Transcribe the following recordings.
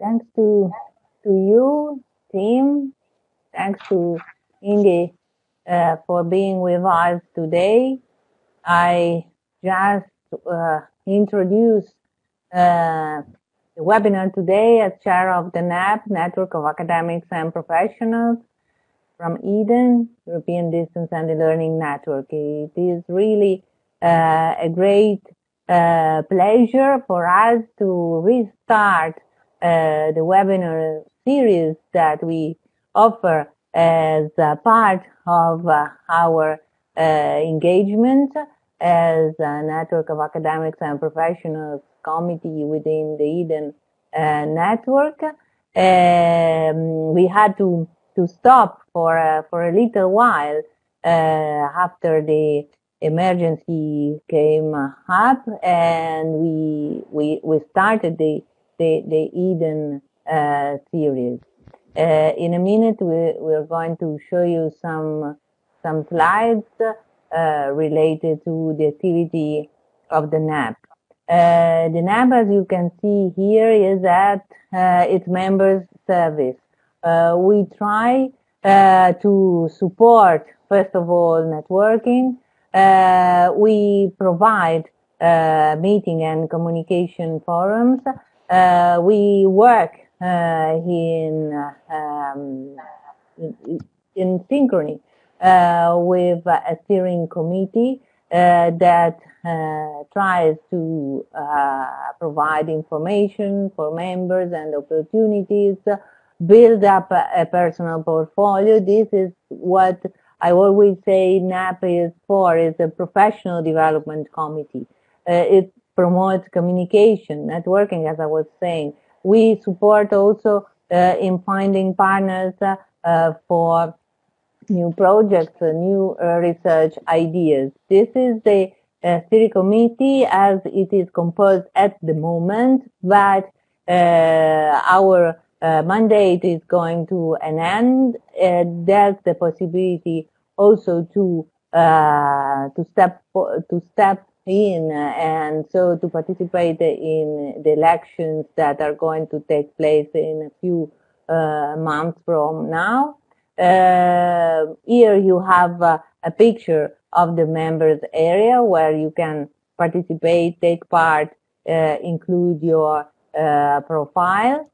Thanks to you, team. Thanks to Inge for being with us today. I just introduced the webinar today as chair of the NAP, Network of Academics and Professionals from EDEN, European Distance and Learning Network. It is really a great pleasure for us to restart the webinar series that we offer as a part of our engagement as a Network of Academics and Professionals committee within the EDEN network. We had to stop for a little while after the emergency came up, and we started the EDEN series. In a minute, we're going to show you some slides related to the activity of the NAP. The NAP, as you can see here, is at its members' service. We try to support, first of all, networking. We provide meeting and communication forums. We work in synchrony with a steering committee that tries to provide information for members and opportunities, build up a personal portfolio. This is what I always say NAP is for, is a professional development committee. It promotes communication, networking, as I was saying. We support also in finding partners for new projects, new research ideas. This is the steering committee as it is composed at the moment, but our mandate is going to an end. There's the possibility also to step in and so to participate in the elections that are going to take place in a few months from now. Here you have a picture of the members area where you can participate, take part, include your profile.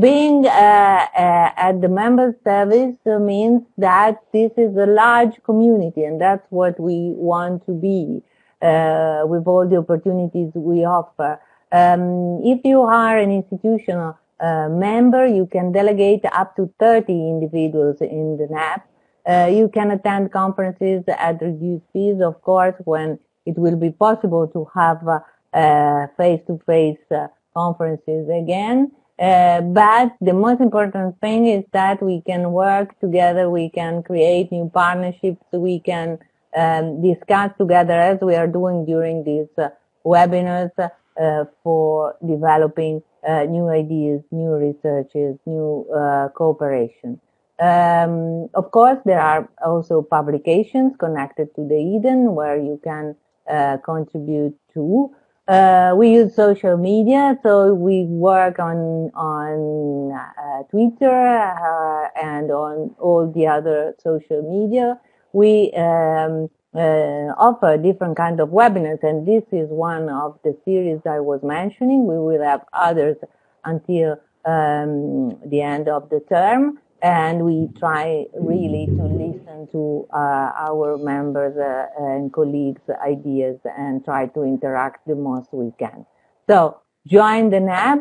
Being at the member service means that this is a large community, and that's what we want to be with all the opportunities we offer. If you are an institutional member, you can delegate up to 30 individuals in the NAP. You can attend conferences at reduced fees, of course, when it will be possible to have face-to-face conferences again. But the most important thing is that we can work together, we can create new partnerships, we can discuss together as we are doing during these webinars for developing new ideas, new researches, new cooperation. Of course, there are also publications connected to the EDEN where you can contribute to. We use social media, so we work on Twitter and on all the other social media. We offer different kinds of webinars, and this is one of the series I was mentioning. We will have others until the end of the term, and we try really to listen to our members and colleagues' ideas and try to interact the most we can. So join the NAP,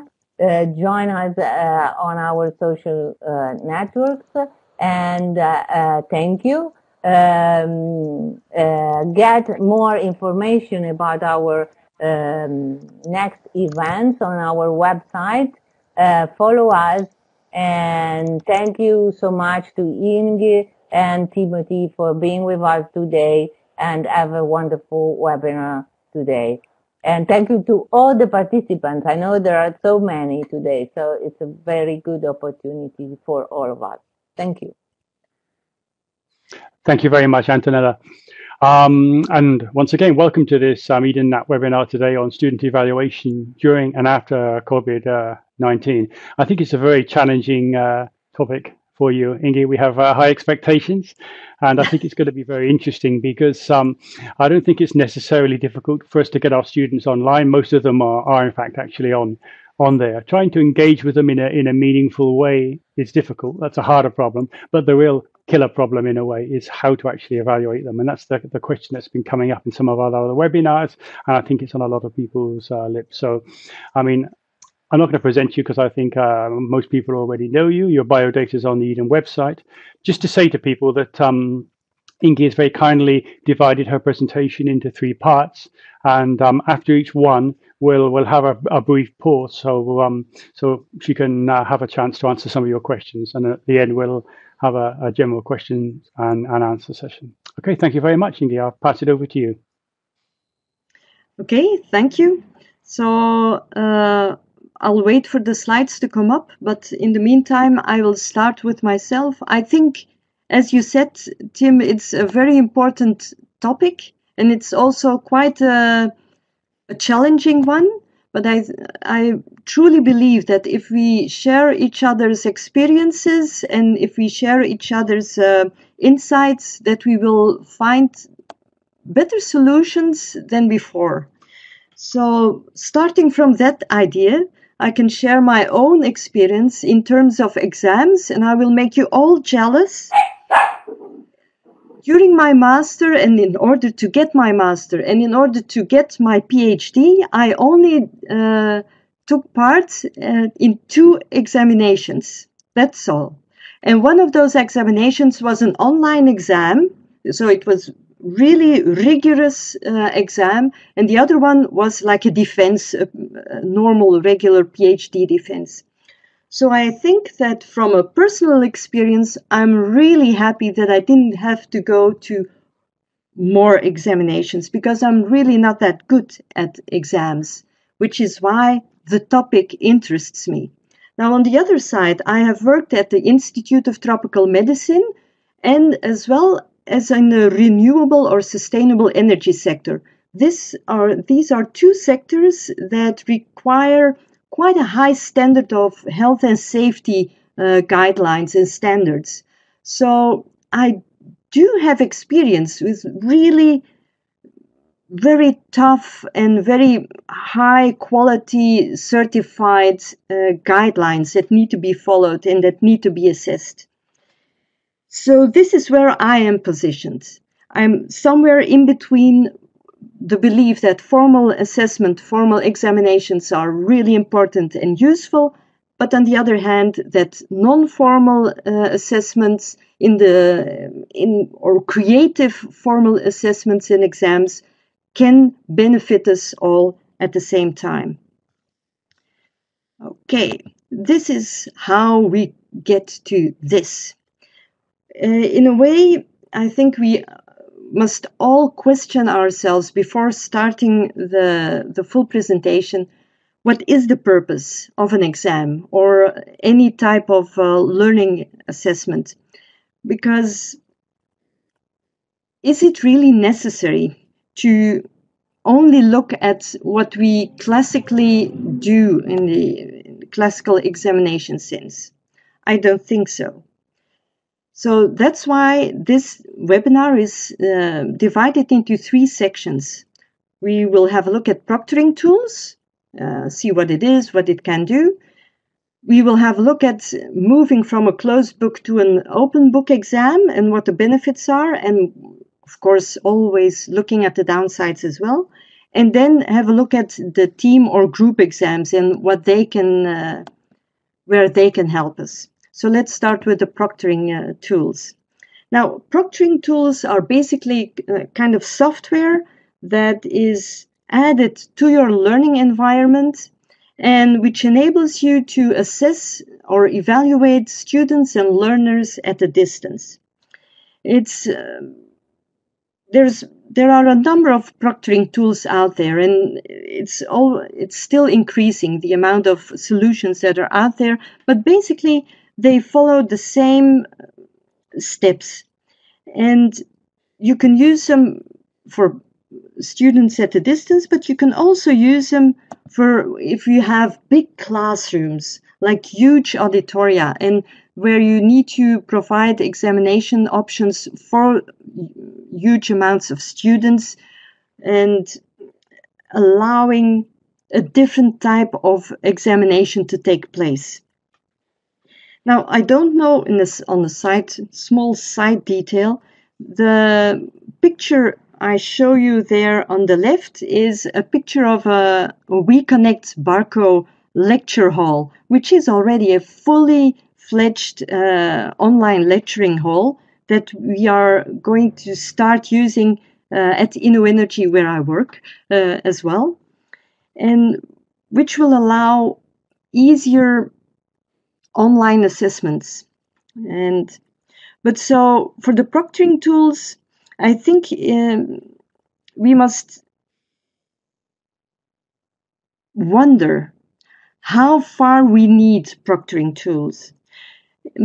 join us on our social networks, and thank you. Get more information about our next events on our website, follow us. And thank you so much to Inge and Timothy for being with us today, and have a wonderful webinar today. And thank you to all the participants. I know there are so many today, so it's a very good opportunity for all of us. Thank you. Thank you very much, Antonella. And once again, welcome to this EdenNAP webinar today on student evaluation during and after COVID-19. I think it's a very challenging topic for you, Inge. We have high expectations, and I think it's going to be very interesting because I don't think it's necessarily difficult for us to get our students online. Most of them are in fact, actually on there. Trying to engage with them in a meaningful way is difficult. That's a harder problem, but the real killer problem in a way is how to actually evaluate them. And that's the question that's been coming up in some of our other webinars, and I think it's on a lot of people's lips. So, I mean, I'm not going to present you because I think most people already know you. Your bio data is on the EDEN website. Just to say to people that Inge has very kindly divided her presentation into three parts, and after each one, we'll have a brief pause so she can have a chance to answer some of your questions, and at the end we'll have a general question and answer session. Okay, thank you very much, Inge. I'll pass it over to you. Okay, thank you. So I'll wait for the slides to come up, but in the meantime, I will start with myself. I think, as you said, Tim, it's a very important topic, and it's also quite a challenging one. But I truly believe that if we share each other's experiences and if we share each other's insights, that we will find better solutions than before. So starting from that idea, I can share my own experience in terms of exams, and I will make you all jealous. During my master, and in order to get my master, and in order to get my PhD, I only took part in two examinations. That's all. And one of those examinations was an online exam, so it was really rigorous exam, and the other one was like a defense, a normal, regular PhD defense. So I think that from a personal experience, I'm really happy that I didn't have to go to more examinations, because I'm really not that good at exams, which is why the topic interests me. Now, on the other side, I have worked at the Institute of Tropical Medicine, and as well as in the renewable or sustainable energy sector. These are two sectors that require quite a high standard of health and safety guidelines and standards. So I do have experience with really very tough and very high quality certified guidelines that need to be followed and that need to be assessed. So this is where I am positioned. I'm somewhere in between the belief that formal assessment, formal examinations are really important and useful, but on the other hand, that non-formal assessments or creative formal assessments and exams can benefit us all at the same time. Okay, this is how we get to this. In a way, I think we must all question ourselves before starting the full presentation. What is the purpose of an exam or any type of learning assessment? Because is it really necessary to only look at what we classically do in the classical examination sense? I don't think so. So that's why this webinar is divided into three sections. We will have a look at proctoring tools, see what it is, what it can do. We will have a look at moving from a closed book to an open book exam and what the benefits are, and of course always looking at the downsides as well. And then have a look at the team or group exams and what they can, where they can help us. So let's start with the proctoring tools. Now, proctoring tools are basically kind of software that is added to your learning environment and which enables you to assess or evaluate students and learners at a distance. There are a number of proctoring tools out there, and it's still increasing the amount of solutions that are out there, but basically, they follow the same steps. And you can use them for students at a distance, but you can also use them for if you have big classrooms, like huge auditoria, and where you need to provide examination options for huge amounts of students, and allowing a different type of examination to take place. Now, I don't know in this on the side, small side detail, the picture I show you there on the left is a picture of a WeConnect Barco lecture hall, which is already a fully fledged online lecturing hall that we are going to start using at InnoEnergy, where I work as well, and which will allow easier online assessments. And but so for the proctoring tools, I think we must wonder how far we need proctoring tools,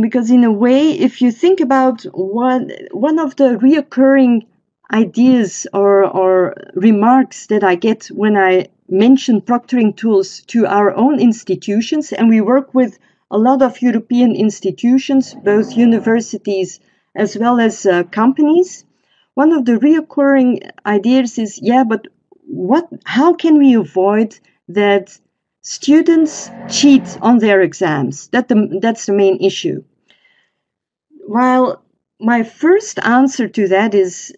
because in a way, if you think about one of the reoccurring ideas or remarks that I get when I mention proctoring tools to our own institutions, and we work with a lot of European institutions, both universities as well as companies. One of the reoccurring ideas is, yeah, but how can we avoid that students cheat on their exams? That's the main issue. While my first answer to that is,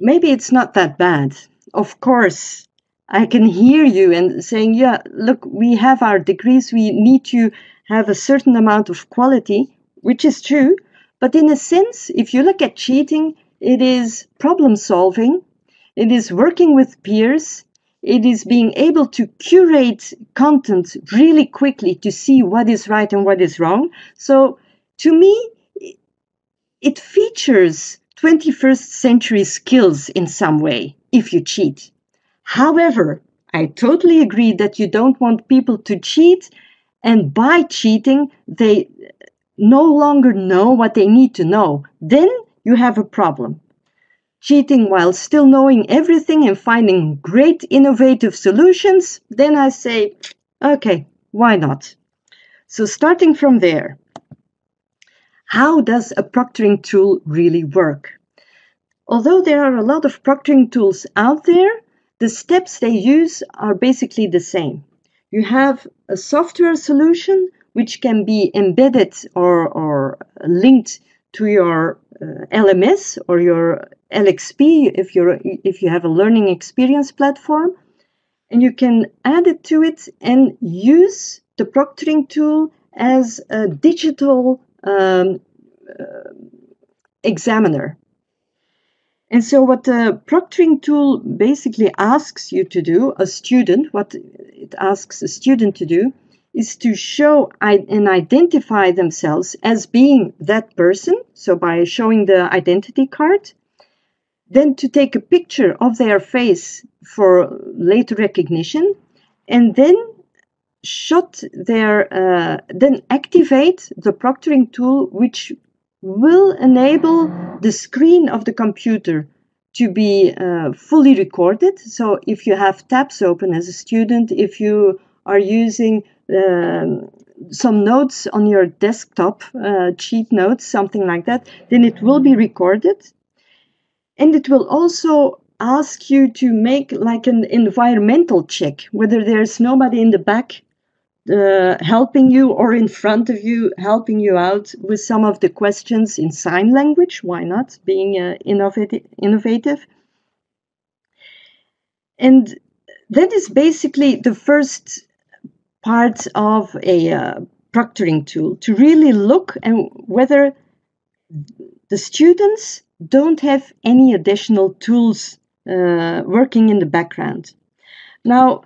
maybe it's not that bad. Of course, I can hear you and saying, yeah, look, we have our degrees, we need to have a certain amount of quality, which is true. But in a sense, if you look at cheating, it is problem solving, it is working with peers, it is being able to curate content really quickly to see what is right and what is wrong. So to me, it features 21st century skills in some way, if you cheat. However, I totally agree that you don't want people to cheat, and by cheating, they no longer know what they need to know. Then you have a problem. Cheating while still knowing everything and finding great innovative solutions, then I say, okay, why not? So starting from there, how does a proctoring tool really work? Although there are a lot of proctoring tools out there, the steps they use are basically the same. You have a software solution which can be embedded or linked to your LMS or your LXP if you have a learning experience platform, and you can add it to it and use the proctoring tool as a digital examiner. And so what the proctoring tool basically asks you to do, what it asks a student to do, is to show and identify themselves as being that person, so by showing the identity card, then to take a picture of their face for later recognition, and then activate the proctoring tool, which will enable the screen of the computer to be fully recorded. So if you have tabs open as a student, if you are using some notes on your desktop, cheat notes, something like that, then it will be recorded. And it will also ask you to make like an environmental check, whether there's nobody in the back helping you or in front of you, helping you out with some of the questions in sign language. Why not? Being innovative. And that is basically the first part of a proctoring tool, to really look and whether the students don't have any additional tools working in the background. Now,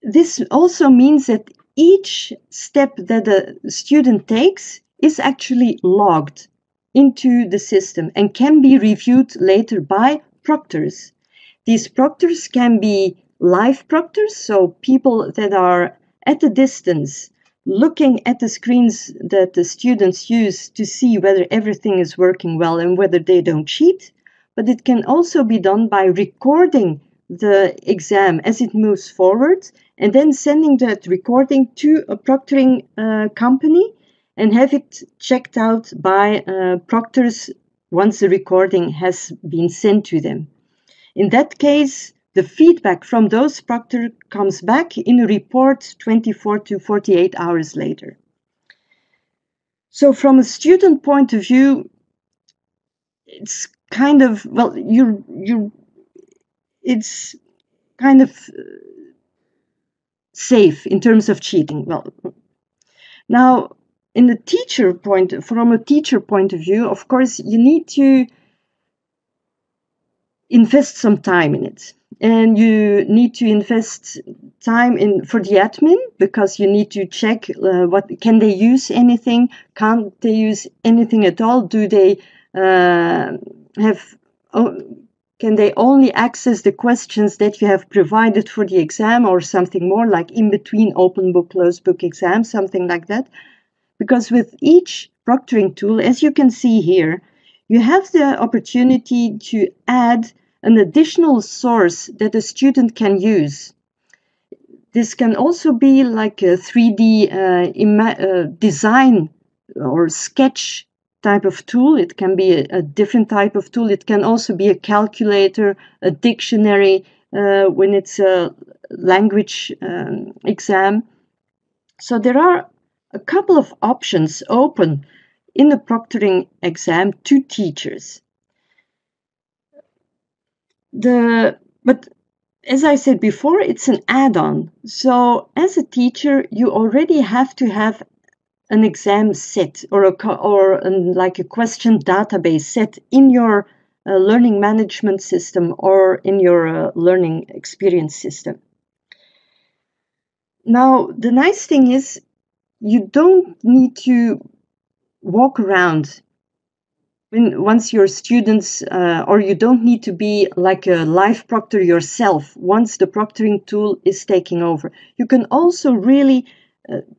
this also means that each step that a student takes is actually logged into the system and can be reviewed later by proctors. These proctors can be live proctors, so people that are at a distance looking at the screens that the students use to see whether everything is working well and whether they don't cheat. But it can also be done by recording the exam as it moves forward and then sending that recording to a proctoring company and have it checked out by proctors once the recording has been sent to them. In that case, the feedback from those proctors comes back in a report 24 to 48 hours later. So from a student point of view, it's kind of, well, it's kind of safe in terms of cheating. Well, now in the teacher point, from a teacher point of view, of course, you need to invest some time in it. And you need to invest time in for the admin, because you need to check what can they use anything, can't they use anything at all, do they can they only access the questions that you have provided for the exam or something more, like in between open book, closed book exam, something like that. Because with each proctoring tool, as you can see here, you have the opportunity to add an additional source that a student can use. This can also be like a 3D design or sketch type of tool. It can be a different type of tool. It can also be a calculator, a dictionary when it's a language exam. So there are a couple of options open in the proctoring exam to teachers. But as I said before, it's an add-on. So as a teacher, you already have to have an exam set or like a question database set in your learning management system or in your learning experience system. Now, the nice thing is you don't need to walk around once your students, or you don't need to be like a live proctor yourself once the proctoring tool is taking over. You can also really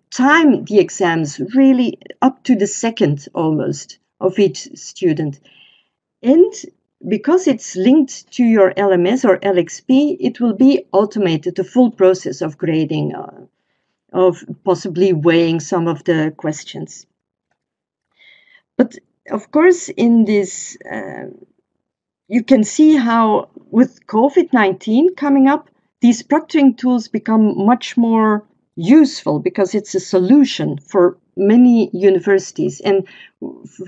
time the exams really up to the second almost of each student. And because it's linked to your LMS or LXP, it will be automated, the full process of grading, of possibly weighing some of the questions. But of course, in this, you can see how with COVID-19 coming up, these proctoring tools become much more useful because it's a solution for many universities. And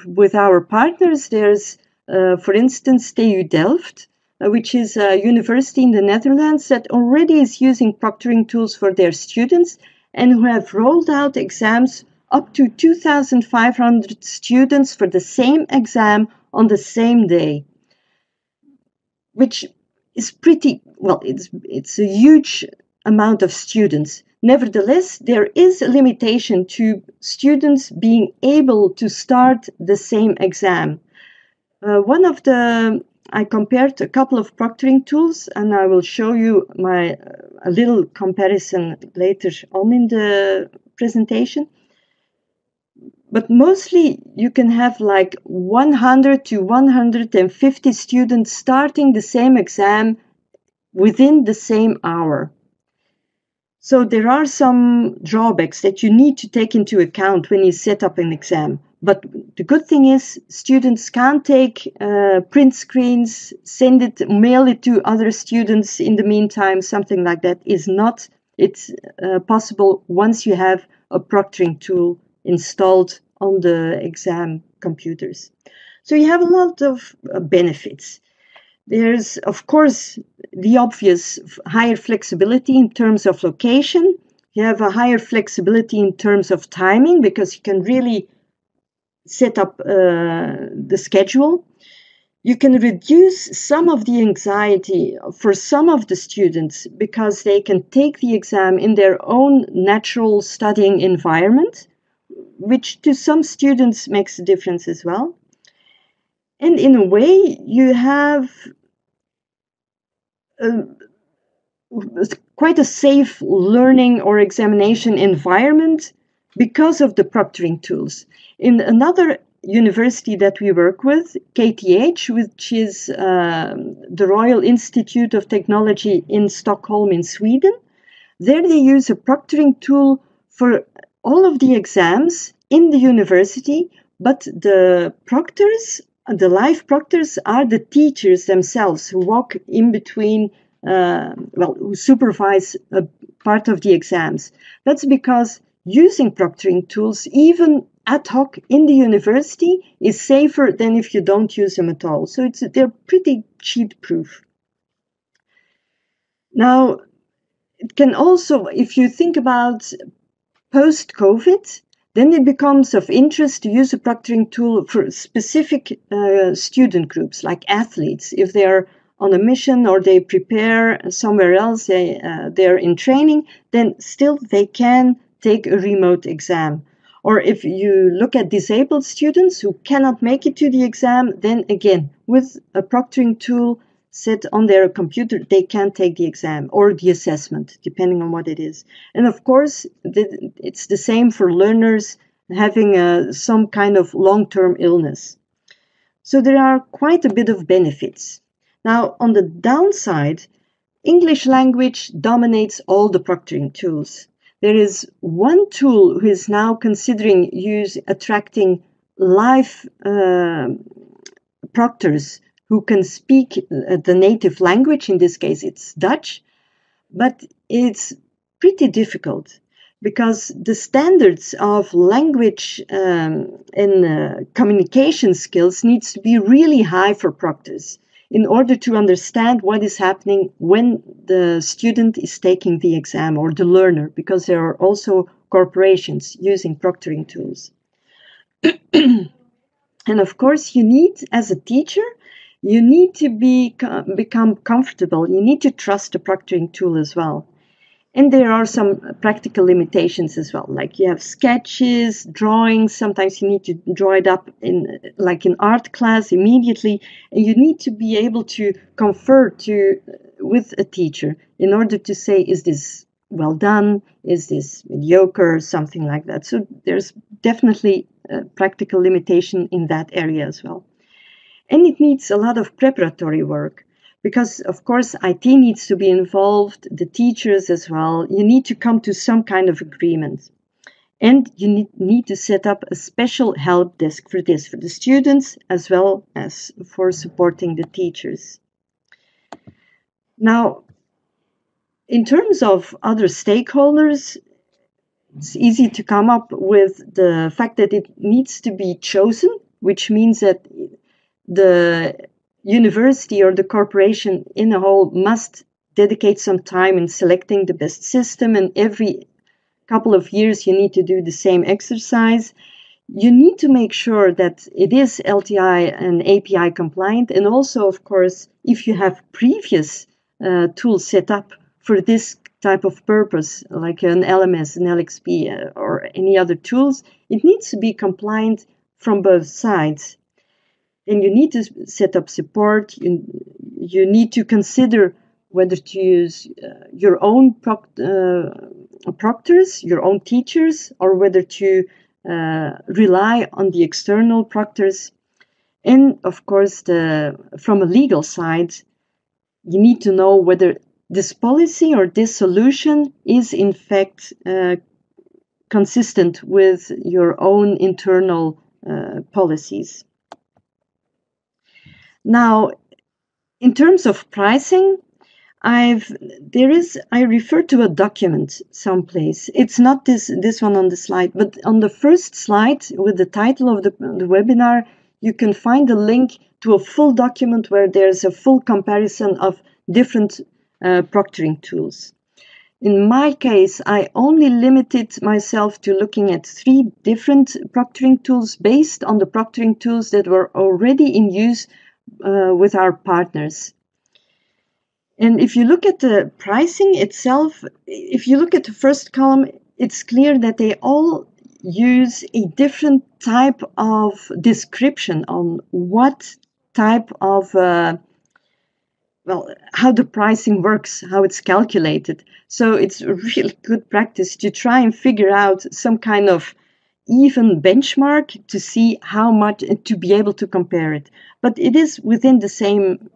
with our partners, there's, for instance, TU Delft, which is a university in the Netherlands that already is using proctoring tools for their students and who have rolled out exams up to 2,500 students for the same exam on the same day, which is pretty, well, it's a huge amount of students. Nevertheless, there is a limitation to students being able to start the same exam. I compared a couple of proctoring tools, and I will show you a little comparison later on in the presentation. But mostly you can have like 100 to 150 students starting the same exam within the same hour. So there are some drawbacks that you need to take into account when you set up an exam. But the good thing is students can take print screens, send it, mail it to other students in the meantime, something like that is not, it's possible once you have a proctoring tool installed on the exam computers. So you have a lot of benefits. There's, of course, the obvious higher flexibility in terms of location. You have a higher flexibility in terms of timing because you can really set up the schedule. You can reduce some of the anxiety for some of the students because they can take the exam in their own natural studying environment, which to some students makes a difference as well. And in a way, you have quite a safe learning or examination environment because of the proctoring tools. In another university that we work with, KTH, which is the Royal Institute of Technology in Stockholm in Sweden, there they use a proctoring tool for all of the exams in the university, but the proctors, the live proctors, are the teachers themselves who walk in between, who supervise a part of the exams. That's because using proctoring tools, even ad hoc in the university, is safer than if you don't use them at all. So they're pretty cheat-proof. Now, it can also, if you think about post-COVID, then it becomes of interest to use a proctoring tool for specific student groups, like athletes. If they are on a mission or they prepare somewhere else, they're in training, then still they can take a remote exam. Or if you look at disabled students who cannot make it to the exam, then again, with a proctoring tool set on their computer, they can take the exam or the assessment, depending on what it is. And of course, it's the same for learners having some kind of long-term illness. So there are quite a bit of benefits. Now, on the downside, English language dominates all the proctoring tools. There is one tool who is now considering attracting live proctors who can speak the native language. In this case, it's Dutch, but it's pretty difficult because the standards of language and communication skills needs to be really high for proctors in order to understand what is happening when the student is taking the exam or the learner, because there are also corporations using proctoring tools. And of course, you need, as a teacher, you need to become comfortable. You need to trust the proctoring tool as well. And there are some practical limitations as well, like you have sketches, drawings. Sometimes you need to draw it up in, like in art class, immediately. And you need to be able to confer with a teacher in order to say, is this well done? Is this mediocre? Something like that. So there's definitely a practical limitation in that area as well. And it needs a lot of preparatory work, because, of course, IT needs to be involved, the teachers as well. You need to come to some kind of agreement. And you need to set up a special help desk for this, for the students as well as for supporting the teachers. Now, in terms of other stakeholders, it's easy to come up with the fact that it needs to be chosen, which means that the university or the corporation in a whole must dedicate some time in selecting the best system, and every couple of years you need to do the same exercise. You need to make sure that it is LTI and API compliant, and also, of course, if you have previous tools set up for this type of purpose, like an LMS, an LXP, or any other tools, it needs to be compliant from both sides. And you need to set up support. You need to consider whether to use your own proctors, your own teachers, or whether to rely on the external proctors. And of course, from a legal side, you need to know whether this policy or this solution is in fact consistent with your own internal policies. Now, in terms of pricing, I refer to a document someplace. It's not this one on the slide, but on the first slide with the title of the webinar, you can find a link to a full document where there's a full comparison of different proctoring tools. In my case, I only limited myself to looking at 3 different proctoring tools based on the proctoring tools that were already in use with our partners. And if you look at the pricing itself, if you look at the first column, it's clear that they all use a different type of description on what type of well, how the pricing works, how it's calculated. So it's really good practice to try and figure out some kind of even benchmark to see how much, to be able to compare it. But it is within the same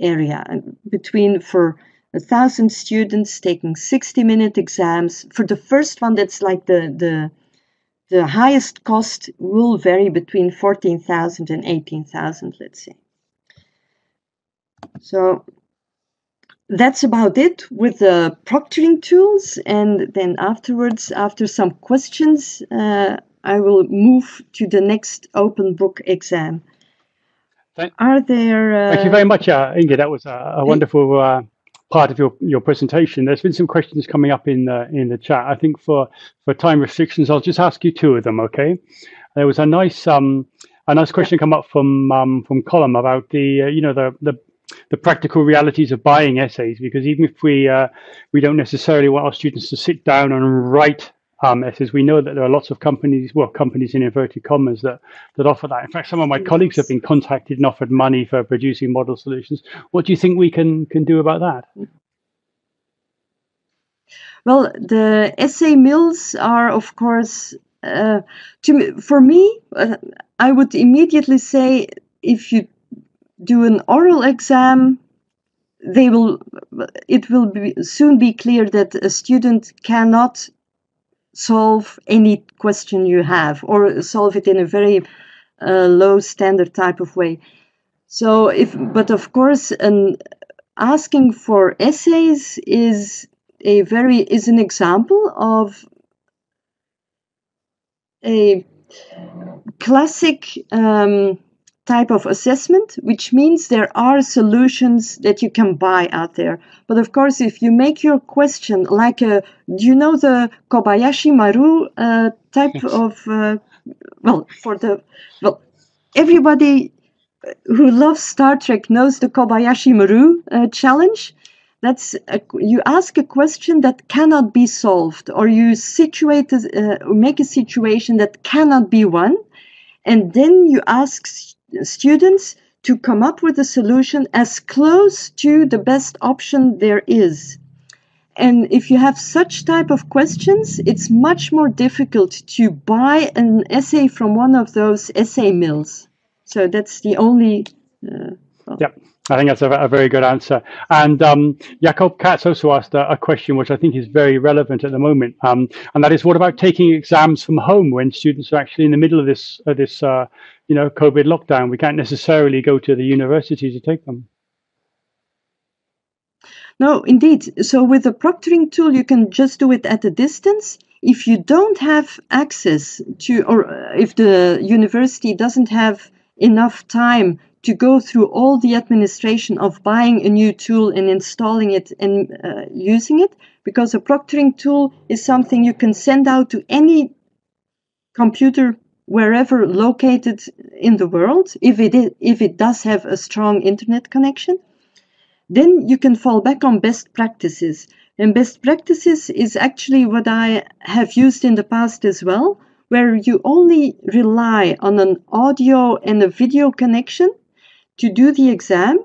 area, between for 1,000 students taking 60-minute exams. For the first one, that's like the highest cost will vary between 14,000 and 18,000, let's say. So that's about it with the proctoring tools, and then afterwards, after some questions, I will move to the next open book exam. Thank you very much, Inge. That was a wonderful part of your presentation. There's been some questions coming up in the chat. I think for time restrictions, I'll just ask you two of them, okay? There was a nice question come up from Colm about the you know, the practical realities of buying essays, because even if we don't necessarily want our students to sit down and write essays, we know that there are lots of companies, well, companies in inverted commas, that offer that. In fact, some of my colleagues have been contacted and offered money for producing model solutions. What do you think we can do about that? Well, the essay mills are, of course, for me, I would immediately say if you do an oral exam, it will soon be clear that a student cannot solve any question you have, or solve it in a very low standard type of way. So but of course, asking for essays is an example of a classic type of assessment, which means there are solutions that you can buy out there. But of course, if you make your question like the Kobayashi Maru type of, everybody who loves Star Trek knows the Kobayashi Maru challenge. That's you ask a question that cannot be solved, or you make a situation that cannot be won, and then you ask students to come up with a solution as close to the best option there is. And if you have such type of questions, it's much more difficult to buy an essay from one of those essay mills. So that's the only... Yep. I think that's a very good answer. And Jakob Katz also asked a question which I think is very relevant at the moment, and that is, what about taking exams from home when students are actually in the middle of this you know, COVID lockdown? We can't necessarily go to the university to take them. No, indeed. So with the proctoring tool, you can just do it at a distance. If you don't have access to, or if the university doesn't have enough time to go through all the administration of buying a new tool and installing it and using it, because a proctoring tool is something you can send out to any computer wherever located in the world, if it does have a strong internet connection, then you can fall back on best practices. And best practices is actually what I have used in the past as well, where you only rely on an audio and a video connection to do the exam,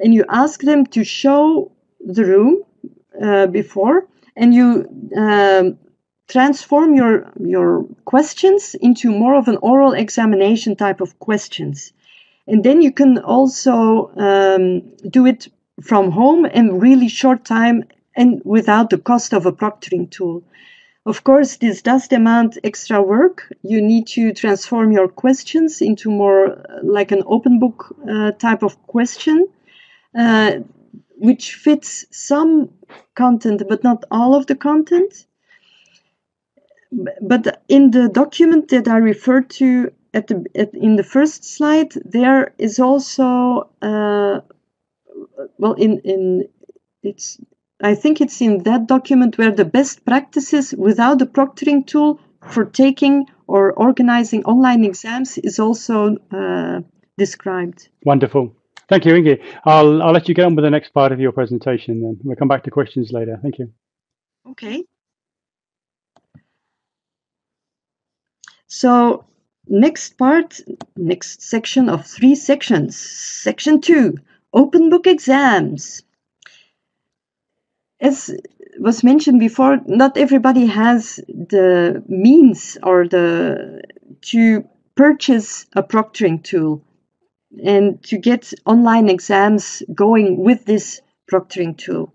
and you ask them to show the room before, and you transform your questions into more of an oral examination type of questions. And then you can also do it from home in really short time and without the cost of a proctoring tool. Of course, this does demand extra work. You need to transform your questions into more like an open book type of question, which fits some content, but not all of the content. But in the document that I referred to in the first slide, there is also I think it's in that document where the best practices without the proctoring tool for taking or organizing online exams is also described. Wonderful. Thank you, Inge. I'll let you get on with the next part of your presentation, then we'll come back to questions later. Thank you. Okay. So next section of three sections, section 2, Open book exams. As was mentioned before, not everybody has the means or to purchase a proctoring tool and to get online exams going with this proctoring tool.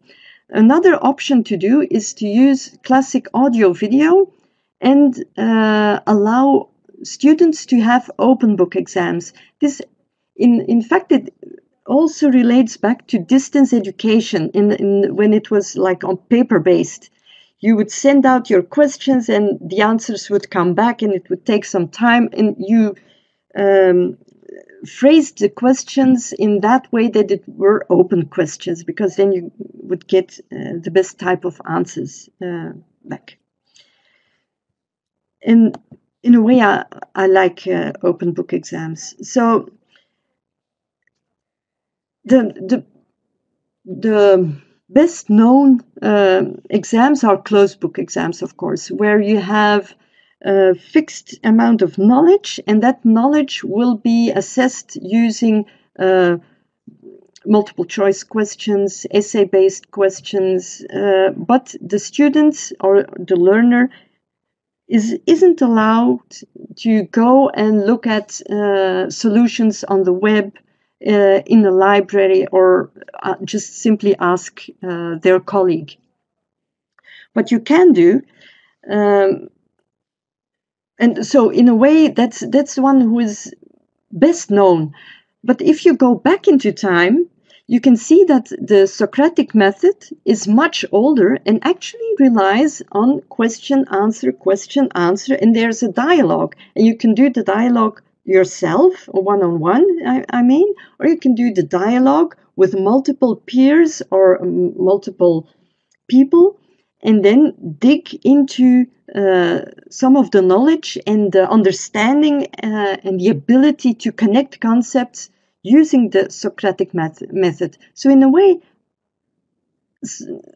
Another option to do is to use classic audio video and allow students to have open book exams. This, in fact, it also relates back to distance education when it was like on paper-based. You would send out your questions and the answers would come back and it would take some time, and you phrased the questions in that way that it were open questions, because then you would get the best type of answers back. And in a way, I like open book exams. So the best known exams are closed book exams, of course, where you have a fixed amount of knowledge, and that knowledge will be assessed using multiple choice questions, essay-based questions, but the student or the learner isn't allowed to go and look at solutions on the web, in the library, or just simply ask their colleague. What you can do, and so in a way that's one who is best known. But if you go back into time, you can see that the Socratic method is much older and actually relies on question, answer, and there's a dialogue. And you can do the dialogue yourself, or one-on-one, I mean, or you can do the dialogue with multiple peers or multiple people, and then dig into some of the knowledge and the understanding and the ability to connect concepts using the Socratic method. So in a way,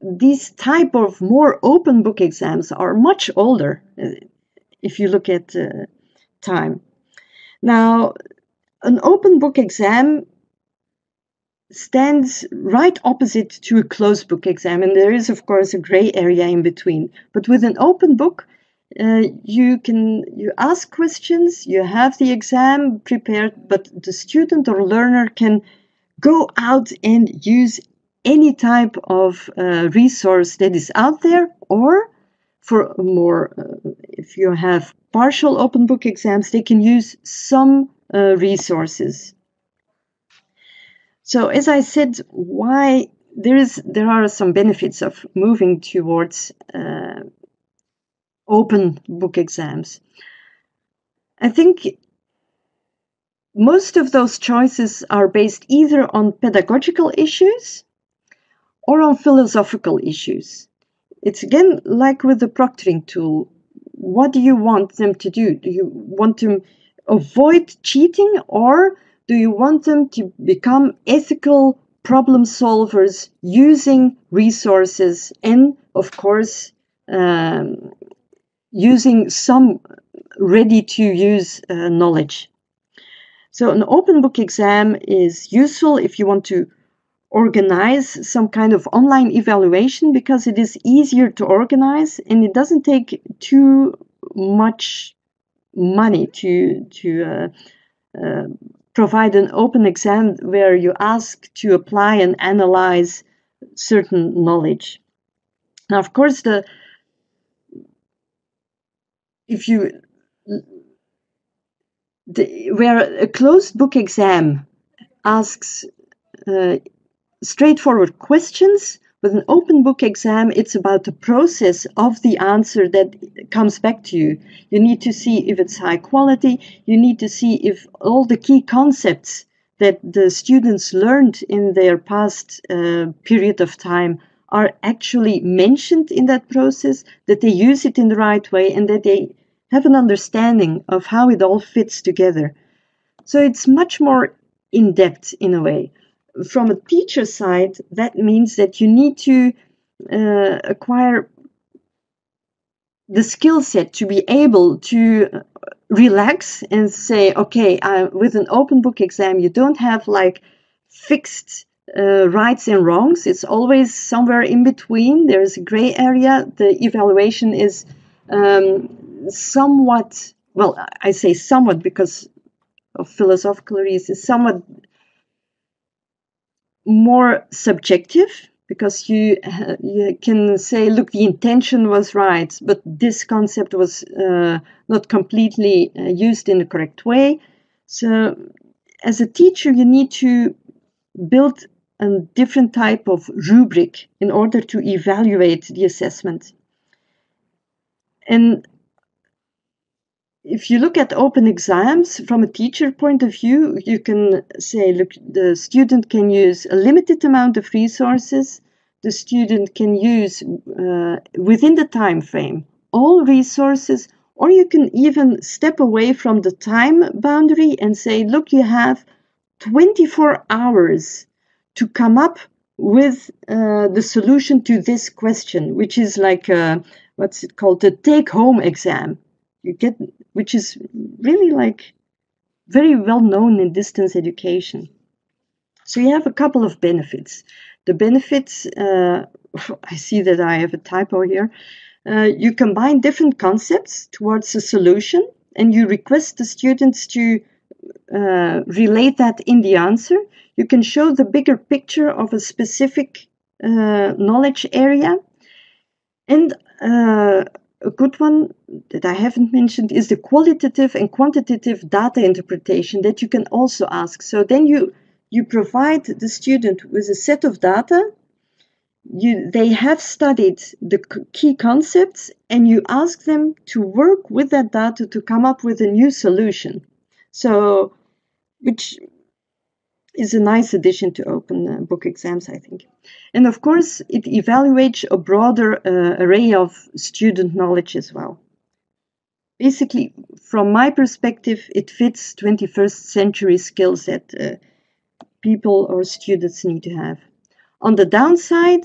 these type of more open book exams are much older if you look at time. Now, an open book exam stands right opposite to a closed book exam, and there is, of course, a gray area in between. But with an open book, you ask questions, you have the exam prepared, but the student or learner can go out and use any type of resource that is out there, or for more, if you have partial open book exams, they can use some resources. So as I said, why there are some benefits of moving towards open book exams. I think most of those choices are based either on pedagogical issues or on philosophical issues. It's again like with the proctoring tool. What do you want them to do? Do you want to avoid cheating, or do you want them to become ethical problem solvers using resources and, of course, using some ready-to-use knowledge? So an open book exam is useful if you want to organize some kind of online evaluation, because it is easier to organize and it doesn't take too much money to provide an open exam where you ask to apply and analyze certain knowledge. Now, of course, where a closed book exam asks straightforward questions, with an open book exam, it's about the process of the answer that comes back to you. You need to see if it's high quality. You need to see if all the key concepts that the students learned in their past period of time are actually mentioned in that process, that they use it in the right way, and that they have an understanding of how it all fits together. So it's much more in-depth in a way. From a teacher's side, that means that you need to acquire the skill set to be able to relax and say, okay, with an open book exam, you don't have like fixed rights and wrongs. It's always somewhere in between. There is a gray area. The evaluation is somewhat, well, I say somewhat because of philosophical reasons, somewhat more subjective, because you can say, look, the intention was right, but this concept was not completely used in the correct way. So as a teacher, you need to build a different type of rubric in order to evaluate the assessment. And if you look at open exams from a teacher point of view, you can say, look, the student can use a limited amount of resources. The student can use within the time frame all resources, or you can even step away from the time boundary and say, look, you have 24 hours to come up with the solution to this question, which is like what's it called, the take-home exam. You get, which is really like very well known in distance education. So you have a couple of benefits. The benefits, I see that I have a typo here. You combine different concepts towards a solution, and you request the students to relate that in the answer. You can show the bigger picture of a specific knowledge area. And a good one that I haven't mentioned is the qualitative and quantitative data interpretation that you can also ask. So then you provide the student with a set of data. They have studied the key concepts, and you ask them to work with that data to come up with a new solution. So, which is a nice addition to open book exams, I think. And of course, it evaluates a broader array of student knowledge as well. Basically, from my perspective, it fits 21st century skills that people or students need to have. On the downside,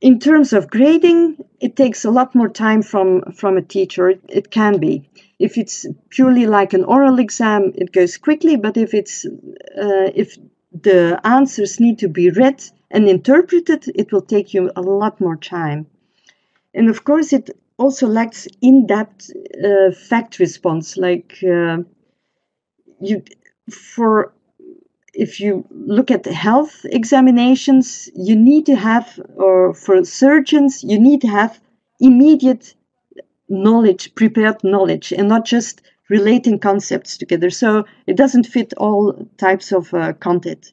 in terms of grading, it takes a lot more time from a teacher. It can be. If it's purely like an oral exam, it goes quickly, but if the answers need to be read and interpreted, it will take you a lot more time. And of course, it also lacks in-depth fact response. Like if you look at the health examinations, you need to have, or for surgeons, you need to have immediate knowledge, prepared knowledge, and not just relating concepts together. So it doesn't fit all types of content.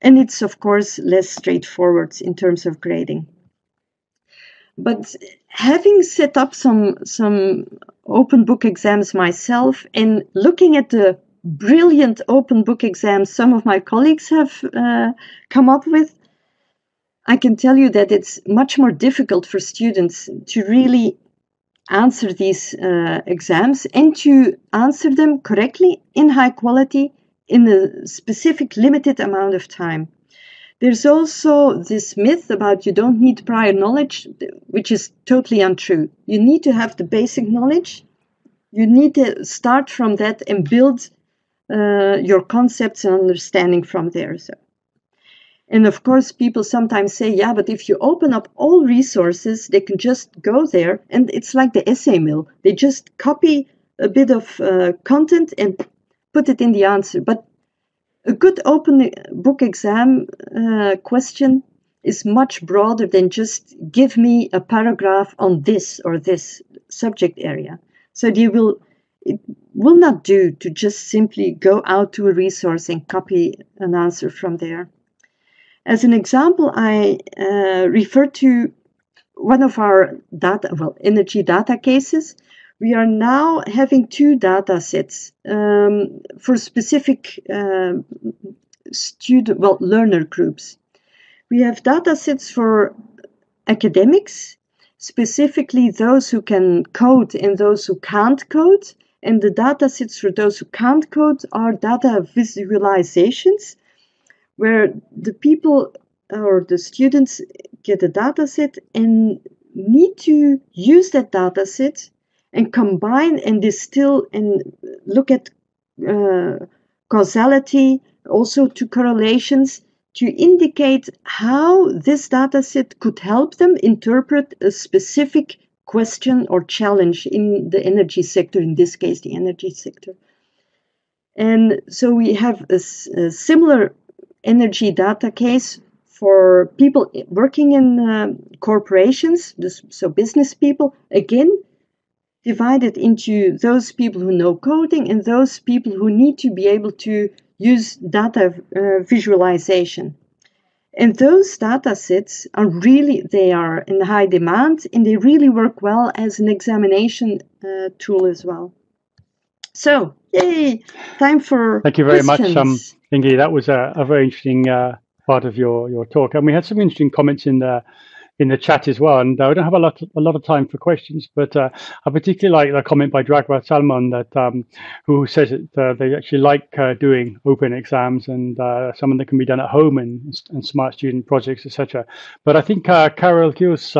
And it's, of course, less straightforward in terms of grading. But having set up some open book exams myself and looking at the brilliant open book exams some of my colleagues have come up with, I can tell you that it's much more difficult for students to really answer these exams and to answer them correctly in high quality in a specific limited amount of time. There's also this myth about you don't need prior knowledge, which is totally untrue. You need to have the basic knowledge. You need to start from that and build your concepts and understanding from there. So. And of course, people sometimes say, yeah, but if you open up all resources, they can just go there. And it's like the essay mill. They just copy a bit of content and put it in the answer. But a good open book exam question is much broader than just give me a paragraph on this or this subject area. So it will not do to just simply go out to a resource and copy an answer from there. As an example, I refer to one of our energy data cases. We are now having two data sets for specific learner groups. We have data sets for academics, specifically those who can code and those who can't code. And the data sets for those who can't code are data visualizations, where the people or the students get a data set and need to use that data set and combine and distill and look at causality, also to correlations, to indicate how this dataset could help them interpret a specific question or challenge in the energy sector, in this case, the energy sector. And so we have a similar energy data case for people working in corporations, so business people, again, divided into those people who know coding and those people who need to be able to use data visualization. And those data sets are really, they are in high demand, and they really work well as an examination tool as well. So, yay, time for Thank you very questions. Much, Inge. That was a very interesting part of your talk. And we had some interesting comments in the chat as well. And we don't have a lot of time for questions, but I particularly like the comment by Dragwa Salman that who says that they actually like doing open exams and some of them can be done at home and smart student projects, etc. But I think Carol Hughes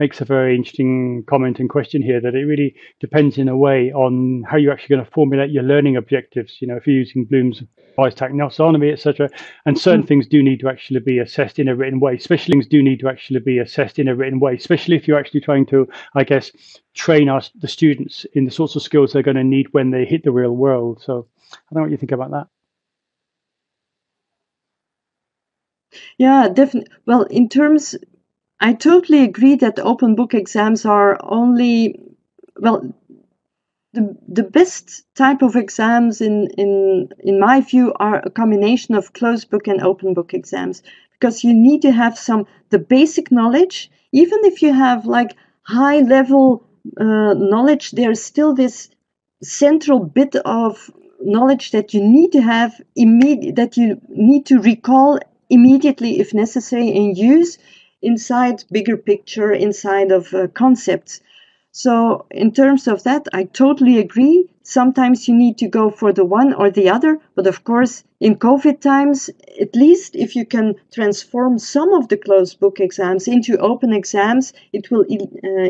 makes a very interesting comment and question here that it really depends in a way on how you're actually going to formulate your learning objectives. You know, if you're using Bloom's Wise-Tack taxonomy, etc. And certain things do need to actually be assessed in a written way. Special things do need to actually be assessed in a written way, especially if you're actually trying to, I guess, train the students in the sorts of skills they're going to need when they hit the real world. So I don't know what you think about that. Yeah, definitely. Well, in terms, I totally agree that open book exams are only, well, the best type of exams in my view are a combination of closed book and open book exams. Because you need to have the basic knowledge. Even if you have like high level knowledge, there's still this central bit of knowledge that you need to have immediate, that you need to recall immediately if necessary and use inside bigger picture, inside of concepts. So in terms of that, I totally agree. Sometimes you need to go for the one or the other. But of course, in COVID times, at least if you can transform some of the closed book exams into open exams, it will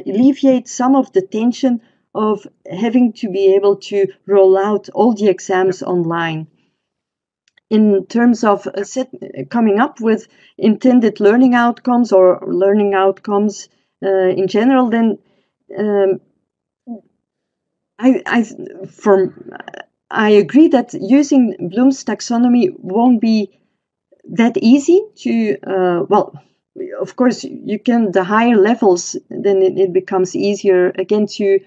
alleviate some of the tension of having to be able to roll out all the exams online. In terms of coming up with intended learning outcomes or learning outcomes in general, then I agree that using Bloom's taxonomy won't be that easy to, well, of course, you can, the higher levels, then it becomes easier again to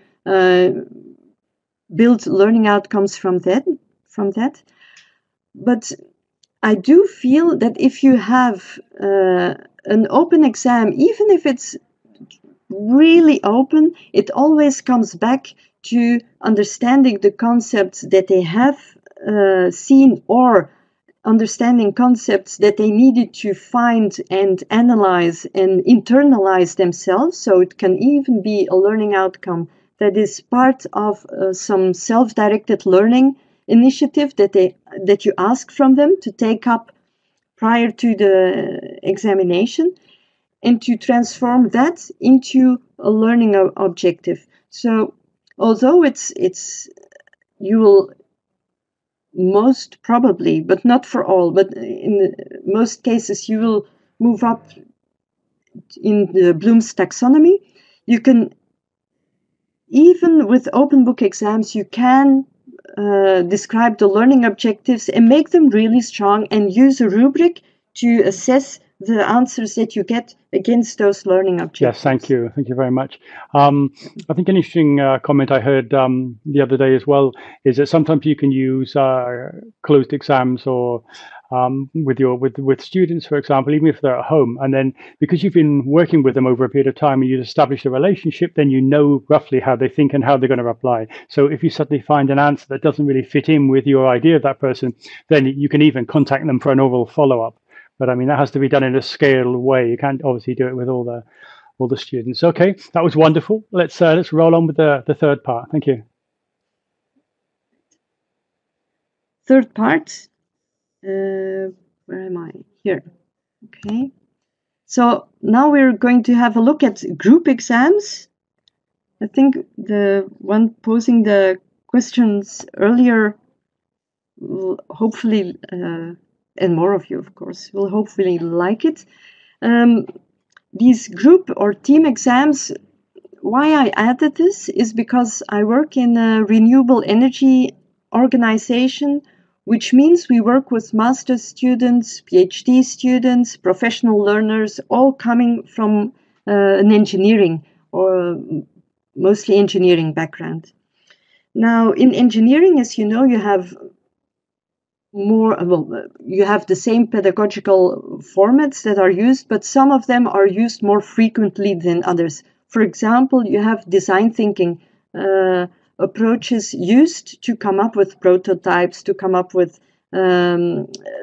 build learning outcomes from that. But I do feel that if you have an open exam, even if it's really open, it always comes back to understanding the concepts that they have seen or understanding concepts that they needed to find and analyze and internalize themselves. So it can even be a learning outcome that is part of some self-directed learning initiative that you ask from them to take up prior to the examination, and to transform that into a learning objective. So although it's you will most probably, but not for all, but in most cases you will move up in the Bloom's taxonomy. You can, even with open book exams, you can describe the learning objectives and make them really strong and use a rubric to assess the answers that you get against those learning objectives. Yes, thank you. Thank you very much. I think an interesting comment I heard the other day as well is that sometimes you can use closed exams or with students, for example, even if they're at home. And then because you've been working with them over a period of time and you've established a relationship, then you know roughly how they think and how they're going to reply. So if you suddenly find an answer that doesn't really fit in with your idea of that person, then you can even contact them for an oral follow-up. But I mean, that has to be done in a scaled way. You can't obviously do it with all the students. Okay, that was wonderful. Let's roll on with the third part. Thank you. Third part. Where am I? Here. Okay. So now we're going to have a look at group exams. I think the one posing the questions earlier will hopefully and more of you, of course, will hopefully like it. These group or team exams, why I added this is because I work in a renewable energy organization, which means we work with master's students, PhD students, professional learners, all coming from an engineering or mostly engineering background. Now, in engineering, as you know, you have more, well, you have the same pedagogical formats that are used, but some of them are used more frequently than others. For example, you have design thinking approaches used to come up with prototypes, to come up with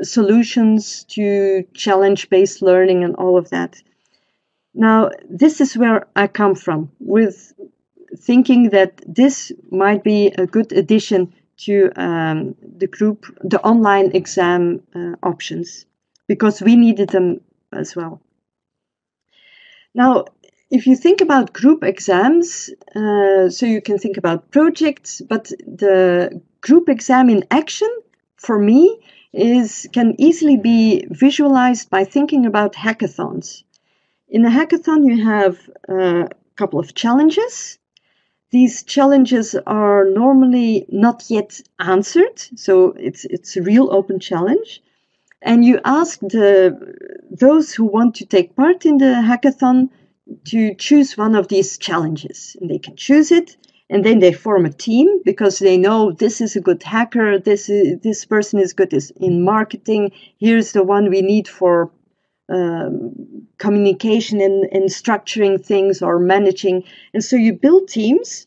solutions to challenge-based learning and all of that. Now, this is where I come from, with thinking that this might be a good addition to the group, the online exam options, because we needed them as well. Now, if you think about group exams, so you can think about projects, but the group exam in action, for me, can easily be visualized by thinking about hackathons. In a hackathon, you have a couple of challenges. These challenges are normally not yet answered, so it's a real open challenge. And you ask those who want to take part in the hackathon to choose one of these challenges, and they can choose it, and then they form a team because they know this is a good hacker, this person is good in marketing, here's the one we need for communication and structuring things or managing. And so you build teams,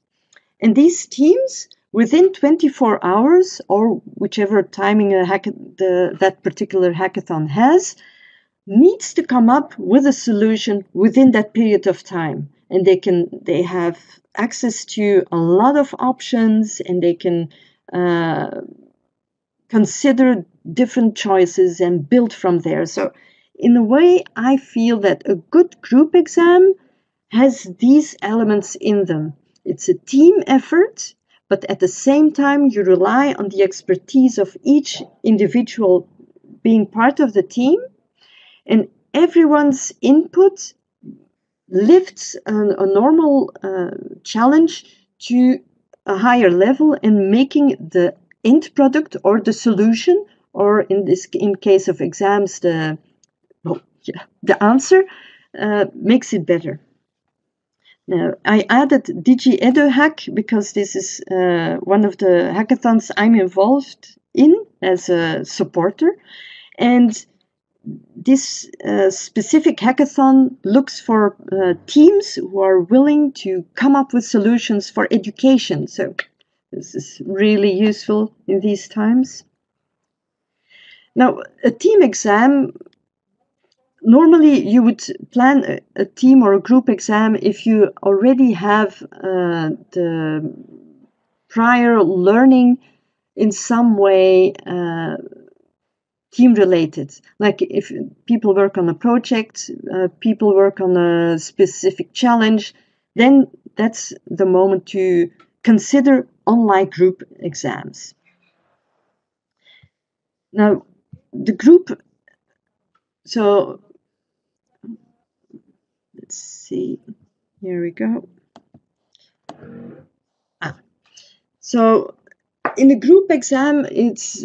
and these teams within 24 hours or whichever timing that particular hackathon has, needs to come up with a solution within that period of time. And they have access to a lot of options, and they can consider different choices and build from there. So in a way, I feel that a good group exam has these elements in them. It's a team effort, but at the same time, you rely on the expertise of each individual being part of the team. And everyone's input lifts a normal challenge to a higher level and making the end product or the solution, or in case of exams, the answer, makes it better. Now, I added Digi Edu Hack because this is one of the hackathons I'm involved in as a supporter. And this specific hackathon looks for teams who are willing to come up with solutions for education. So this is really useful in these times. Now, a team exam, normally you would plan a team or a group exam if you already have the prior learning in some way team related, like if people work on a project, people work on a specific challenge, then that's the moment to consider online group exams. Now, the group, so let's see, here we go. So in a group exam, it's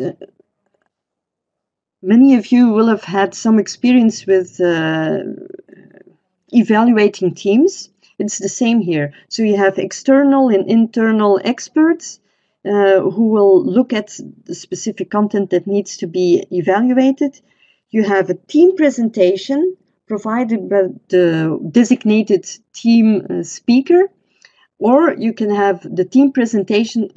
many of you will have had some experience with evaluating teams. It's the same here. So you have external and internal experts who will look at the specific content that needs to be evaluated. You have a team presentation provided by the designated team speaker, or you can have the team presentation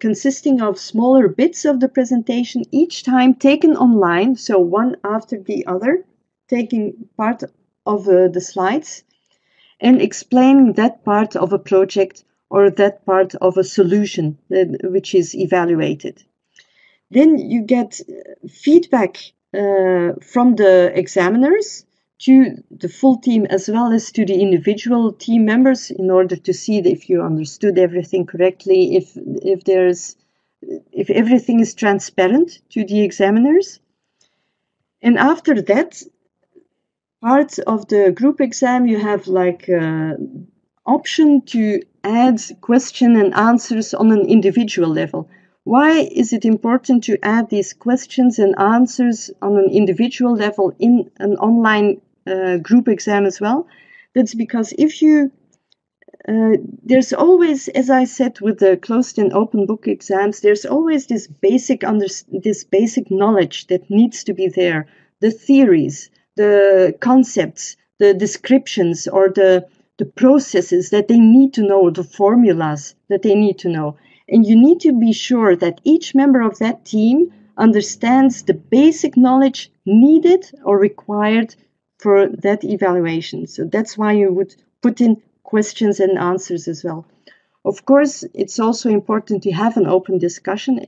consisting of smaller bits of the presentation, each time taken online, so one after the other, taking part of the slides and explaining that part of a project or that part of a solution which is evaluated. Then you get feedback from the examiners to the full team as well as to the individual team members in order to see if you understood everything correctly, if everything is transparent to the examiners. And after that, part of the group exam, you have like an option to add question and answers on an individual level. Why is it important to add these questions and answers on an individual level in an online group exam as well? That's because if you, there's always, as I said, with the closed and open book exams, there's always this basic knowledge that needs to be there. The theories, the concepts, the descriptions, or the processes that they need to know, the formulas that they need to know. And you need to be sure that each member of that team understands the basic knowledge needed or required for that evaluation. So that's why you would put in questions and answers as well. Of course, it's also important to have an open discussion.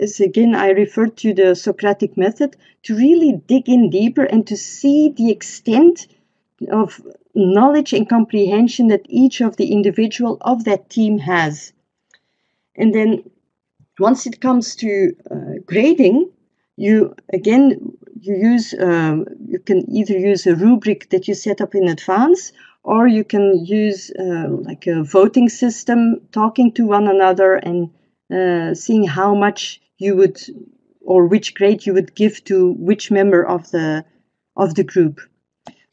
As again, I referred to the Socratic method, to really dig in deeper and to see the extent of knowledge and comprehension that each of the individual of that team has. And then once it comes to grading, you can either use a rubric that you set up in advance, or you can use like a voting system, talking to one another and seeing how much you would, or which grade you would give to which member of the group.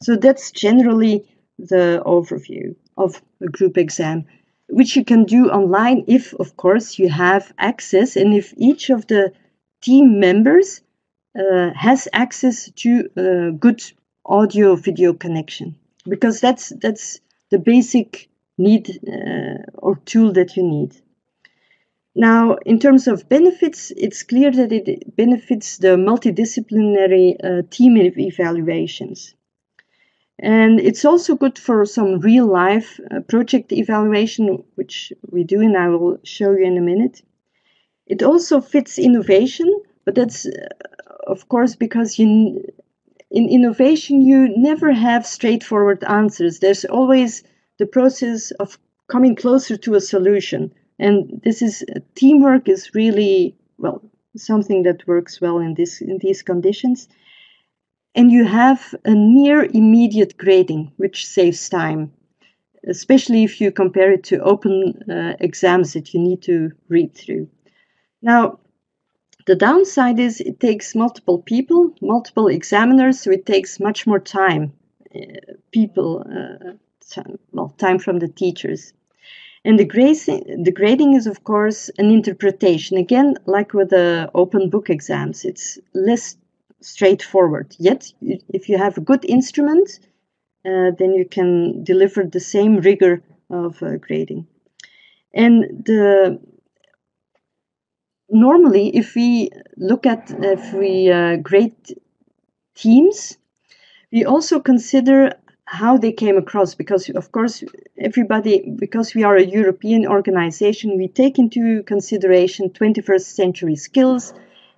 So that's generally the overview of a group exam, which you can do online if, of course, you have access and if each of the team members has access to a good audio-video connection, because that's the basic need or tool that you need. Now, in terms of benefits, it's clear that it benefits the multidisciplinary team evaluations. And it's also good for some real-life project evaluation, which we do, and I will show you in a minute. It also fits innovation, but that's, of course, because in innovation you never have straightforward answers. There's always the process of coming closer to a solution. And this is, teamwork is really, well, something that works well in these conditions. And you have a near immediate grading, which saves time, especially if you compare it to open exams that you need to read through. Now, the downside is it takes multiple people, multiple examiners, so it takes much more time, time from the teachers. And the grading is, of course, an interpretation. Again, like with the open book exams, it's less straightforward. Yet, if you have a good instrument, then you can deliver the same rigor of grading. And normally, if we look at grade teams, we also consider how they came across, because of course everybody, because we are a European organization, we take into consideration 21st century skills.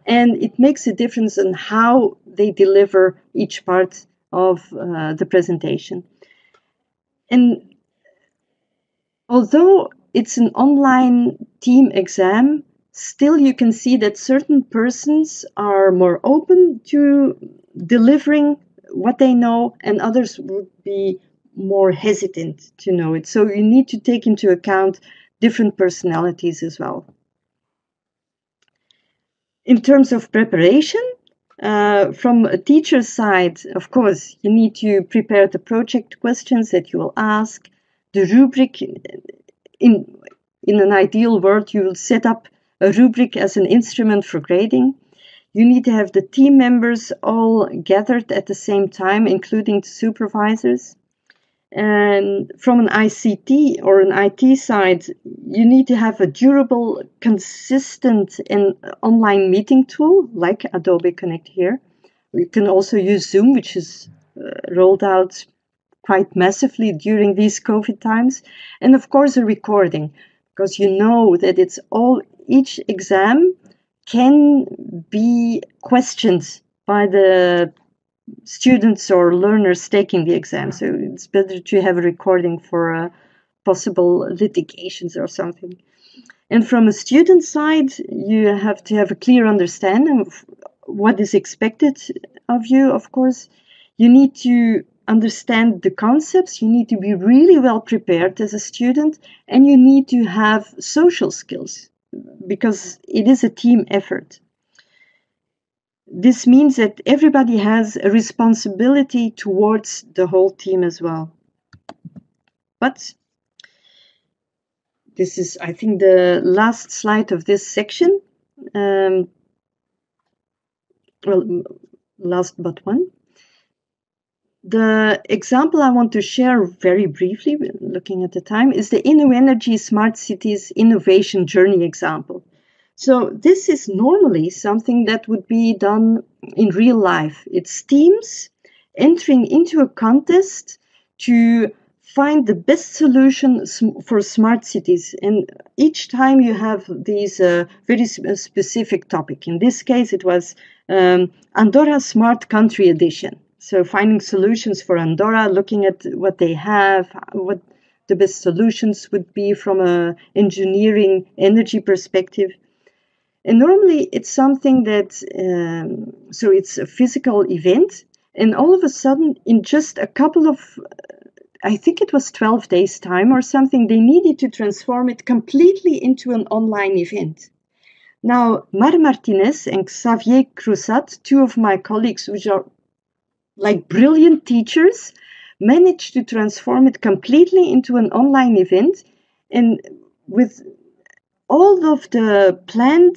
And it makes a difference in how they deliver each part of the presentation. And although it's an online team exam, still you can see that certain persons are more open to delivering what they know, and others would be more hesitant to know it. So you need to take into account different personalities as well. In terms of preparation, from a teacher's side, of course, you need to prepare the project questions that you will ask, the rubric. In an ideal world, you will set up a rubric as an instrument for grading. You need to have the team members all gathered at the same time, including the supervisors. And from an ICT or an IT side, you need to have a durable, consistent, and online meeting tool like Adobe Connect here. You can also use Zoom, which is rolled out quite massively during these COVID times. And of course, a recording, because you know that it's all, each exam can be questioned by the students or learners taking the exam, so it's better to have a recording for possible litigations or something. And from a student side, you have to have a clear understanding of what is expected of you, of course, you need to understand the concepts, you need to be really well prepared as a student, and you need to have social skills because it is a team effort. This means that everybody has a responsibility towards the whole team as well. But this is, I think, the last slide of this section. Well, last but one. The example I want to share very briefly, looking at the time, is the InnoEnergy Smart Cities Innovation Journey example. So this is normally something that would be done in real life. It's teams entering into a contest to find the best solution for smart cities. And each time you have these very specific topic. In this case, it was Andorra Smart Country Edition. So finding solutions for Andorra, looking at what they have, what the best solutions would be from an engineering energy perspective. And normally it's something that, so it's a physical event. And all of a sudden, in just a couple of, I think it was 12 days time or something, they needed to transform it completely into an online event. Now, Mar Martinez and Xavier Cruzat, two of my colleagues, which are like brilliant teachers, managed to transform it completely into an online event. And with all of the planned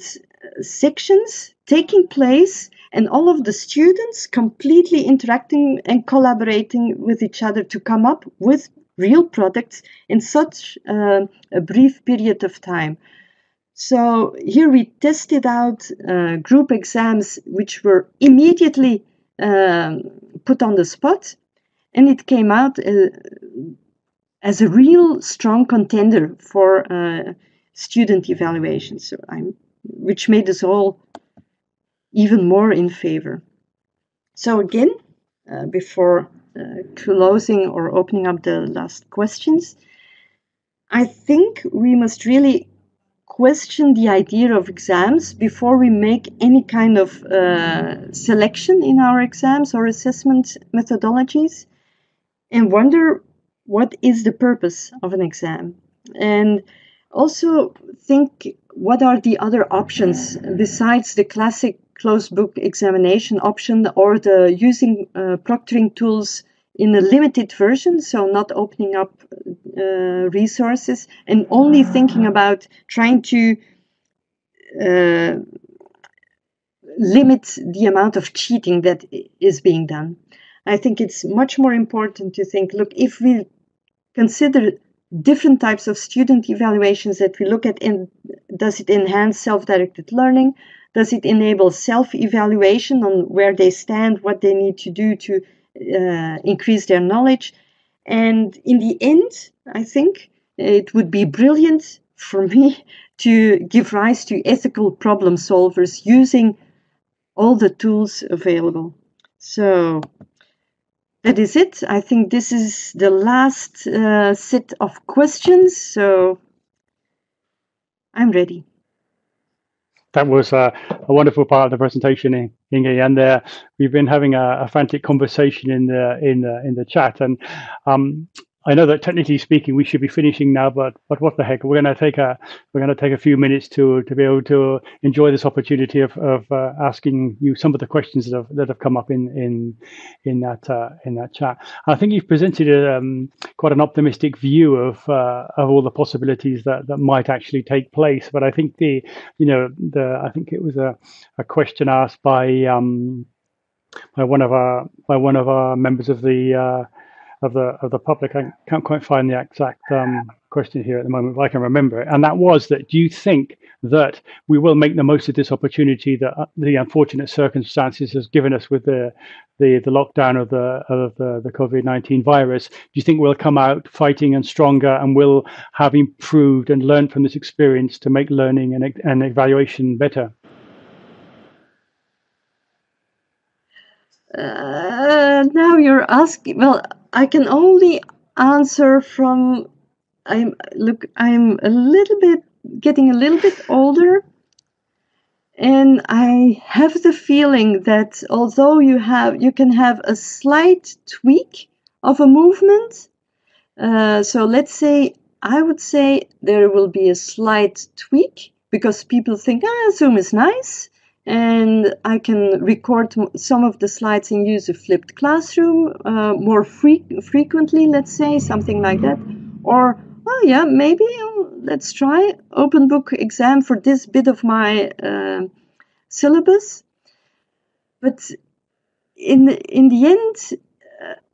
sections taking place and all of the students completely interacting and collaborating with each other to come up with real products in such a brief period of time. So here we tested out group exams, which were immediately put on the spot, and it came out as a real strong contender for student evaluations, so which made us all even more in favor. So again, before closing or opening up the last questions, I think we must really question the idea of exams before we make any kind of selection in our exams or assessment methodologies, and wonder what is the purpose of an exam. And also think, what are the other options besides the classic closed book examination option, or the using proctoring tools in a limited version, so not opening up resources and only thinking about trying to limit the amount of cheating that is being done. I think it's much more important to think, look, if we consider different types of student evaluations that we look at, and does it enhance self-directed learning? Does it enable self-evaluation on where they stand, what they need to do to increase their knowledge? And in the end, I think it would be brilliant for me to give rise to ethical problem solvers using all the tools available. So that is it. I think this is the last set of questions, so I'm ready. That was a wonderful part of the presentation, Inge, and we've been having a frantic conversation in the chat. And I know that technically speaking, we should be finishing now, but what the heck? We're going to take a few minutes to be able to enjoy this opportunity of asking you some of the questions that have come up in that chat. I think you've presented quite an optimistic view of all the possibilities that might actually take place. But I think I think it was a question asked by one of our members of the. Of the public. I can't quite find the exact question here at the moment, but I can remember it. And that was that, do you think that we will make the most of this opportunity that the unfortunate circumstances has given us with the lockdown of the COVID-19 virus? Do you think we'll come out fighting and stronger, and will have improved and learned from this experience to make learning and evaluation better? Now you're asking. Well, I can only answer from. I'm a little bit older, And I have the feeling that although you can have a slight tweak of a movement, so let's say, I would say there will be a slight tweak because people think, Zoom is nice and I can record some of the slides and use a flipped classroom more frequently, let's say, something like that. Or, oh yeah, maybe let's try open book exam for this bit of my syllabus. But in the end,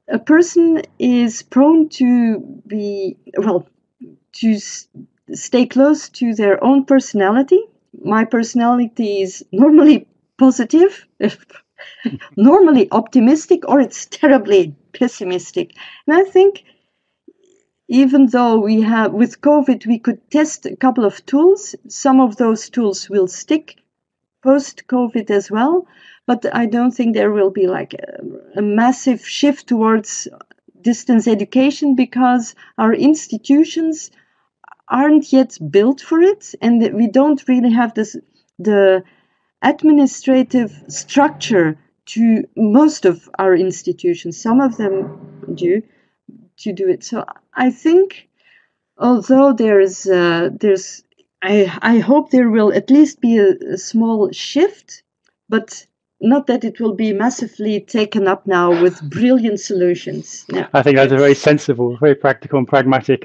a person is prone to be, well, to stay close to their own personality. My personality is normally positive, normally optimistic, or it's terribly pessimistic. And I think even though we have, with COVID, we could test a couple of tools, some of those tools will stick post-COVID as well, but I don't think there will be like a massive shift towards distance education because our institutions aren't yet built for it, and we don't really have the administrative structure to most of our institutions. Some of them do to do it. So I think, although I hope there will at least be a small shift, but not that it will be massively taken up now with brilliant solutions. Yeah. I think that's a very sensible, very practical and pragmatic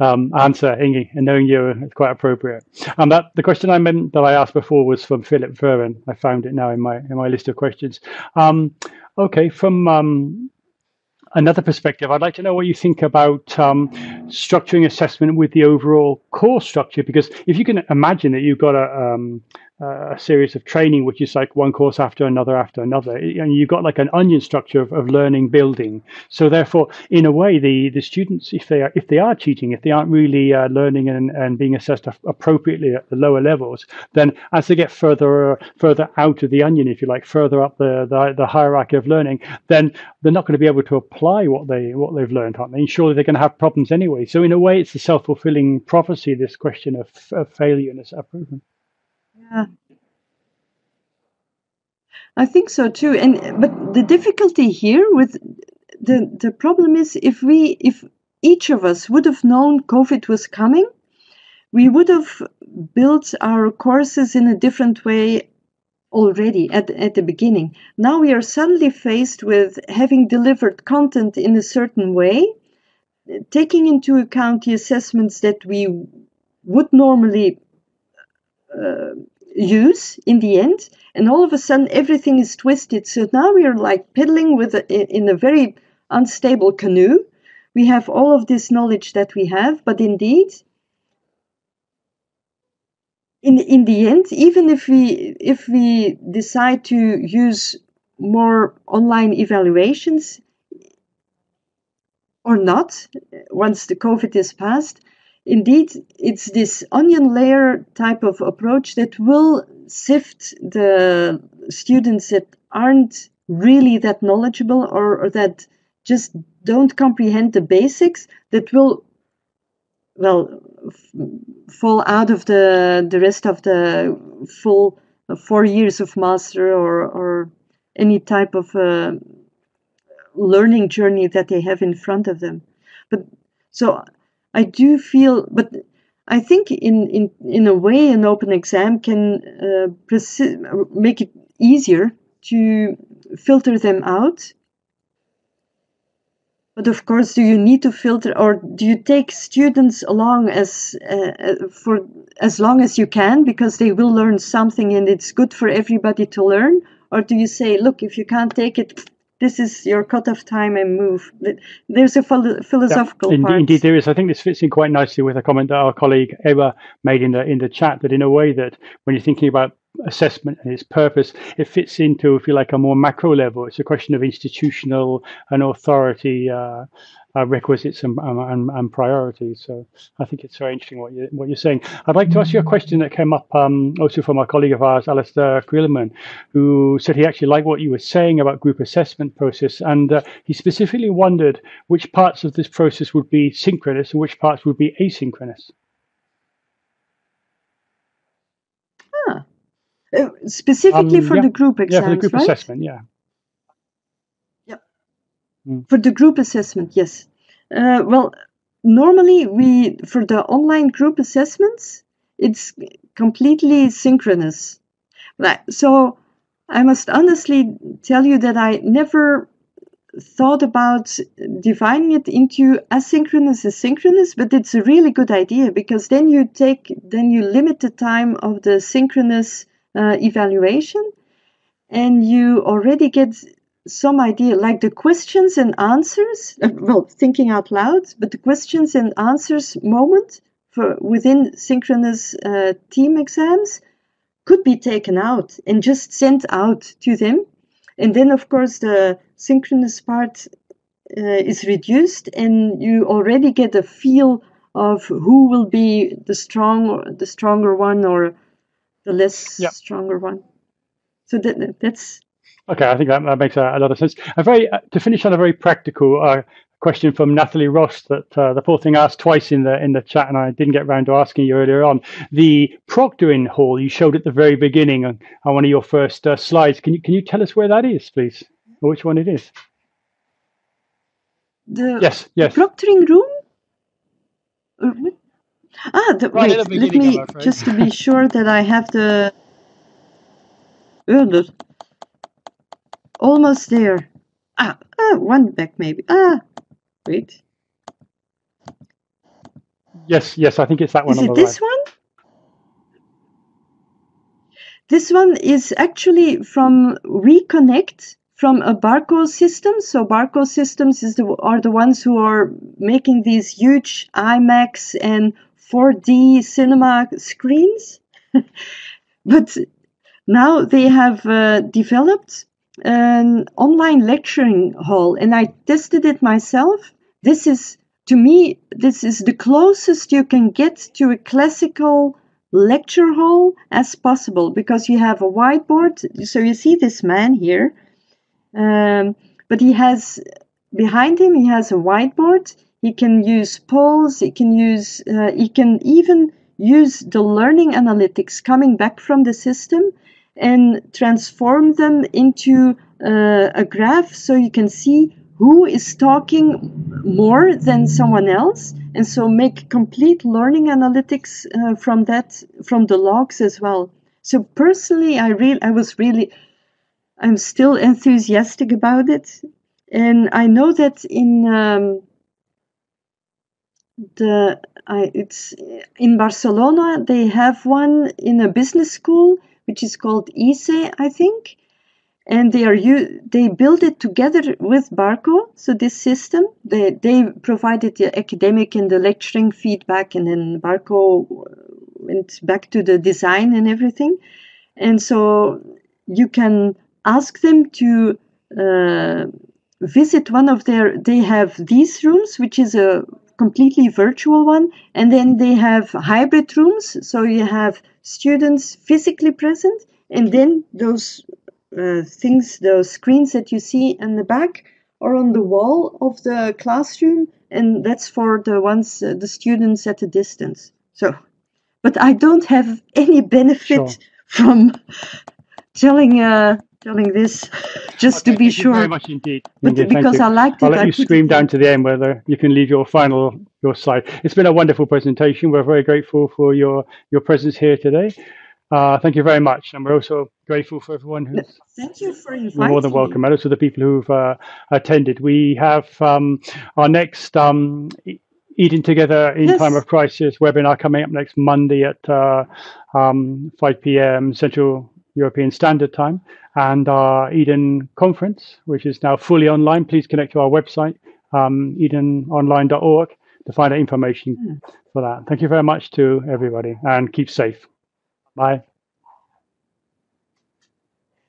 answer, Inge, and knowing you is quite appropriate. The question I meant that I asked before was from Philip Verrin. I found it now in my list of questions. Okay, from another perspective, I'd like to know what you think about structuring assessment with the overall course structure, because if you can imagine that you've got a series of training, which is like one course after another, and you've got like an onion structure of learning building. So therefore, in a way, the students, if they are cheating, if they aren't really learning and being assessed appropriately at the lower levels, then as they get further out of the onion, if you like, further up the hierarchy of learning, then they're not going to be able to apply what they've learned, aren't they? And surely they're going to have problems anyway. So in a way, it's a self-fulfilling prophecy, this question of failure and disapproval. Yeah, I think so too. But the difficulty here with the problem is if each of us would have known COVID was coming, we would have built our courses in a different way already at the beginning. Now we are suddenly faced with having delivered content in a certain way, taking into account the assessments that we would normally use in the end, and all of a sudden everything is twisted. So now we are like peddling in a very unstable canoe. We have all of this knowledge that we have, but indeed, in the end, even if we decide to use more online evaluations or not, once the COVID is passed, indeed, it's this onion layer type of approach that will sift the students that aren't really that knowledgeable or that just don't comprehend the basics, that will, well, fall out of the rest of the full 4 years of master or any type of learning journey that they have in front of them. But so I do feel, but I think in a way an open exam can make it easier to filter them out. But of course, do you need to filter, or do you take students along for as long as you can, because they will learn something and it's good for everybody to learn? Or do you say, look, if you can't take it, this is your cut-off time and move? There's a philosophical part. Indeed, there is. I think this fits in quite nicely with a comment that our colleague Eva made in the chat, that in a way that when you're thinking about assessment and its purpose, it fits into, if you like, a more macro level. It's a question of institutional and authority requisites and priorities. So I think it's very interesting what you're saying. I'd like to ask you a question that came up also from a colleague of ours, Alastair Grillman, who said he actually liked what you were saying about group assessment process, and he specifically wondered which parts of this process would be synchronous and which parts would be asynchronous. Specifically for the group exams, for the group assessment, for the group assessment, yes. Well, normally for the online group assessments, it's completely synchronous. Right. So I must honestly tell you that I never thought about dividing it into asynchronous and synchronous, but it's a really good idea, because then you limit the time of the synchronous evaluation, and you already get some idea, like the questions and answers, well, thinking out loud, but the questions and answers moment for within synchronous team exams could be taken out and just sent out to them. And then, of course, the synchronous part is reduced, and you already get a feel of who will be the stronger one or the less stronger one. So that's... Okay, I think that makes a lot of sense. To finish on a very practical question from Natalie Ross that the poor thing asked twice in the chat, and I didn't get around to asking you earlier on. The proctoring hall you showed at the very beginning on one of your first slides. Can you tell us where that is, please, or which one it is? The proctoring room. Let me just to be sure that I have the. Almost there. One back maybe. Wait. Yes, I think it's that one. Is it this one? This one is actually from WeConnect, from a Barco system. So Barco systems are the ones who are making these huge IMAX and 4D cinema screens. But now they have developed an online lecturing hall, and I tested it myself. This is the closest you can get to a classical lecture hall as possible, because you have a whiteboard. So you see this man here, but he has behind him, he has a whiteboard. He can use polls, he can even use the learning analytics coming back from the system and transform them into a graph, so you can see who is talking more than someone else, and so make complete learning analytics from the logs as well. So personally, I'm still enthusiastic about it, and I know that in it's in Barcelona they have one in a business school, which is called ISE, I think, and they build it together with Barco. So this system, they provided the academic and the lecturing feedback, and then Barco went back to the design and everything. And so you can ask them to visit one of they have these rooms, which is a completely virtual one, and then they have hybrid rooms, so you have students physically present, and then those screens that you see in the back are on the wall of the classroom, and that's for the students at a distance. So, but I don't have any benefit from telling this, just to be sure. Thank you very much indeed. But because I liked it, I'll let you scream down to the end whether you can leave your slide. It's been a wonderful presentation. We're very grateful for your presence here today. Thank you very much, and we're also grateful for everyone who's. Thank you for inviting me. You're more than welcome, and also the people who've attended. We have our next Eden Together in Time of Crisis webinar coming up next Monday at 5 p.m. Central European Standard Time, and our EDEN conference, which is now fully online. Please connect to our website, edenonline.org, to find out information for that. Thank you very much to everybody, and keep safe. Bye.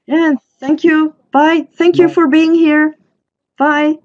Yeah, thank you. Bye. Thank you for being here. Bye.